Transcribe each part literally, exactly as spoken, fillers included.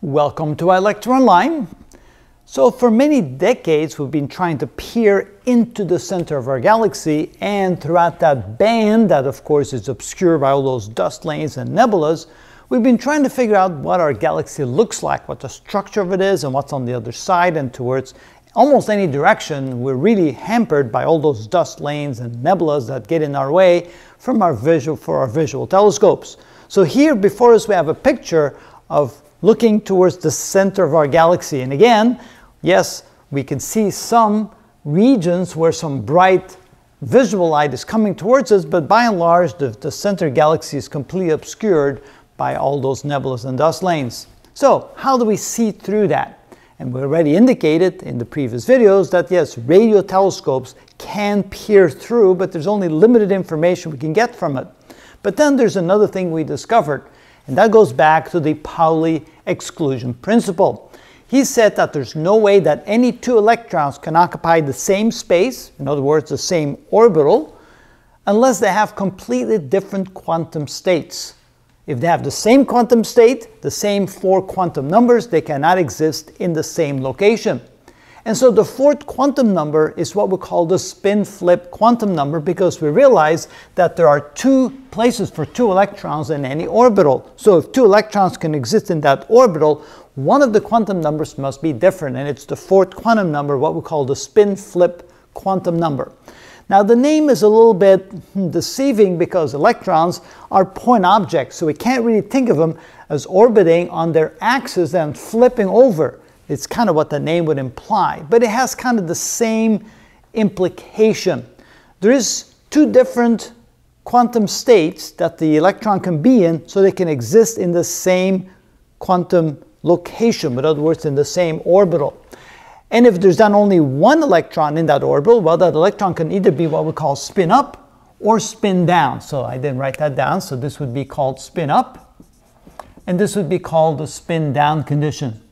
Welcome to iLectureOnline. So for many decades we've been trying to peer into the center of our galaxy, and throughout that band that of course is obscured by all those dust lanes and nebulas, we've been trying to figure out what our galaxy looks like, what the structure of it is and what's on the other side, and towards almost any direction we're really hampered by all those dust lanes and nebulas that get in our way from our visual for our visual telescopes. So here before us we have a picture of looking towards the center of our galaxy, and again, yes, we can see some regions where some bright visual light is coming towards us, but by and large the, the center galaxy is completely obscured by all those nebulas and dust lanes. So how do we see through that? And we already indicated in the previous videos that yes, radio telescopes can peer through, but there's only limited information we can get from it. But then there's another thing we discovered, and that goes back to the Pauli exclusion principle. He said that there's no way that any two electrons can occupy the same space, in other words, the same orbital, unless they have completely different quantum states. If they have the same quantum state, the same four quantum numbers, they cannot exist in the same location. And so the fourth quantum number is what we call the spin-flip quantum number, because we realize that there are two places for two electrons in any orbital. So if two electrons can exist in that orbital, one of the quantum numbers must be different, and it's the fourth quantum number, what we call the spin-flip quantum number. Now the name is a little bit deceiving because electrons are point objects, so we can't really think of them as orbiting on their axis and flipping over. It's kind of what the name would imply, but it has kind of the same implication. There is two different quantum states that the electron can be in, so they can exist in the same quantum location, in other words, in the same orbital. And if there's then only one electron in that orbital, well, that electron can either be what we call spin up or spin down. So I didn't write that down, so this would be called spin up, and this would be called the spin down condition.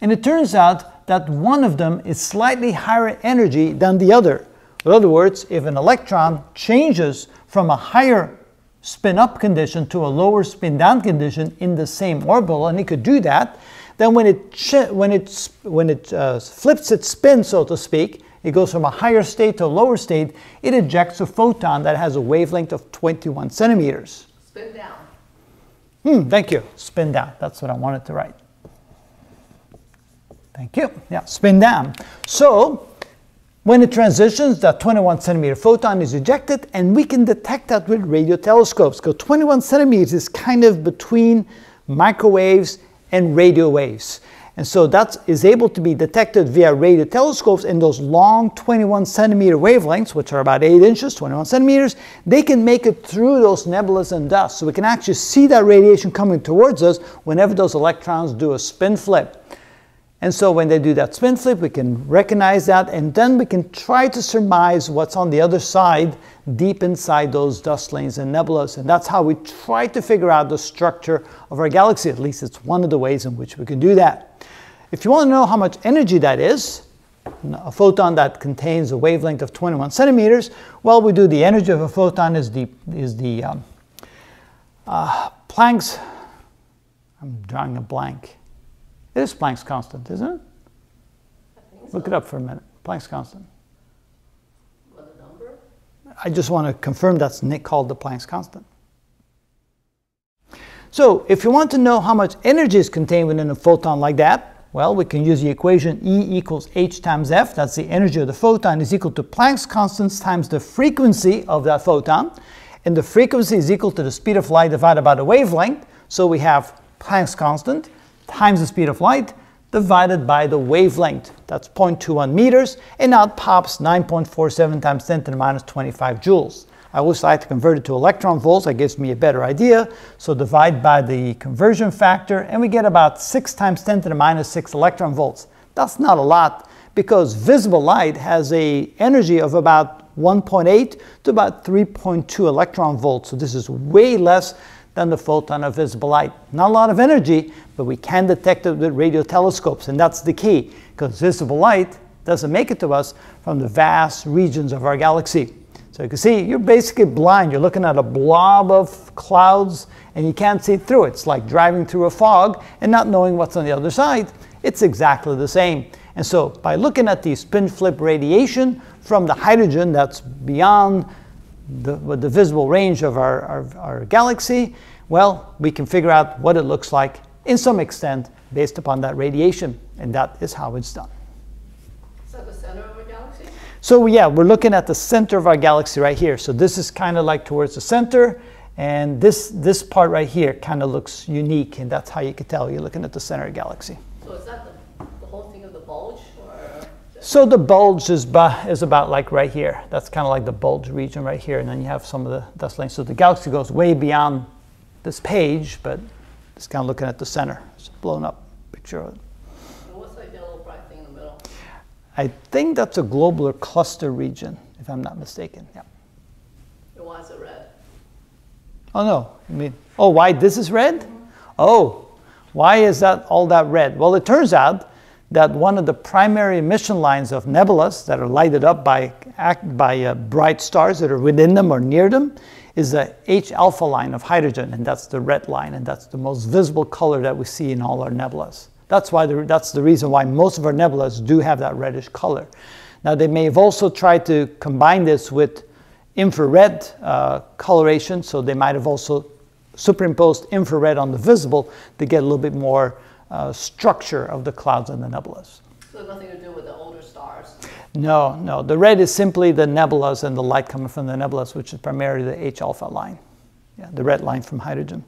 And it turns out that one of them is slightly higher energy than the other. In other words, if an electron changes from a higher spin up condition to a lower spin down condition in the same orbital, and it could do that, then when it, when it, when it uh, flips its spin, so to speak, it goes from a higher state to a lower state, it ejects a photon that has a wavelength of twenty-one centimeters. Spin down. Hmm, thank you. Spin down. That's what I wanted to write. Thank you. Yeah, spin down. So when it transitions, that twenty-one centimeter photon is ejected, and we can detect that with radio telescopes, because twenty-one centimeters is kind of between microwaves and radio waves. And so that is able to be detected via radio telescopes in those long twenty-one centimeter wavelengths, which are about eight inches, twenty-one centimeters. They can make it through those nebulas and dust. So we can actually see that radiation coming towards us whenever those electrons do a spin flip. And so when they do that spin flip, we can recognize that, and then we can try to surmise what's on the other side, deep inside those dust lanes and nebulas. And that's how we try to figure out the structure of our galaxy. At least it's one of the ways in which we can do that. If you want to know how much energy that is, a photon that contains a wavelength of twenty-one centimeters, well, we do the energy of a photon is the, is the um, uh, Planck's, I'm drawing a blank. It is Planck's constant, isn't it? I think so. Look it up for a minute. Planck's constant. What a number? I just want to confirm that's called the Planck's constant. So if you want to know how much energy is contained within a photon like that, well, we can use the equation E equals H times F. That's the energy of the photon is equal to Planck's constant times the frequency of that photon. And the frequency is equal to the speed of light divided by the wavelength. So we have Planck's constant times the speed of light divided by the wavelength. That's zero point two one meters, and out pops nine point four seven times ten to the minus twenty-five joules. I always like to convert it to electron volts. That gives me a better idea. So divide by the conversion factor, and we get about six times ten to the minus six electron volts. That's not a lot, because visible light has an energy of about one point eight to about three point two electron volts. So this is way less than the photon of visible light. Not a lot of energy, but we can detect it with radio telescopes, and that's the key, because visible light doesn't make it to us from the vast regions of our galaxy. So you can see, you're basically blind. You're looking at a blob of clouds and you can't see through it. It's like driving through a fog and not knowing what's on the other side. It's exactly the same. And so by looking at the spin flip radiation from the hydrogen that's beyond the, the visible range of our, our, our galaxy, well, we can figure out what it looks like in some extent based upon that radiation. And that is how it's done. Is that the center of our galaxy? So yeah, we're looking at the center of our galaxy right here. So this is kind of like towards the center. And this, this part right here kind of looks unique. And that's how you can tell you're looking at the center of the galaxy. So is that the, the whole thing of the bulge? Or so the bulge is, is about like right here. That's kind of like the bulge region right here. And then you have some of the dust lanes. So the galaxy goes way beyond this page, but it's kind of looking at the center. It's a blown up picture of it. And what's that yellow bright thing in the middle? I think that's a globular cluster region, if I'm not mistaken. Yeah. And why is it red? Oh, no. I mean, oh, why this is red? Mm-hmm. Oh, why is that all that red? Well, it turns out that one of the primary emission lines of nebulas that are lighted up by, by uh, bright stars that are within them or near them is the H alpha line of hydrogen, and that's the red line, and that's the most visible color that we see in all our nebulas. That's why the, that's the reason why most of our nebulas do have that reddish color. Now, they may have also tried to combine this with infrared uh, coloration, so they might have also superimposed infrared on the visible to get a little bit more uh, structure of the clouds and the nebulas. So nothing to do with the older stars? No, no. The red is simply the nebulas and the light coming from the nebulas, which is primarily the H alpha line, yeah, the red line from hydrogen.